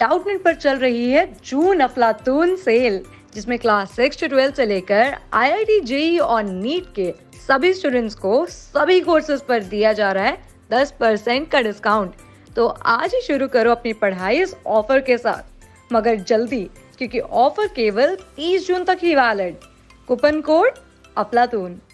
डाउटेंट पर चल रही है जून अफलातून सेल, जिसमें क्लास 6 से 12 से लेकर आईआईटी, जेईई और नीट के सभी स्टूडेंट्स को सभी कोर्सेज पर दिया जा रहा है 10% का डिस्काउंट। तो आज ही शुरू करो अपनी पढ़ाई इस ऑफर के साथ, मगर जल्दी, क्योंकि ऑफर केवल 30 जून तक ही वैलिड। कूपन कोड अफलातून।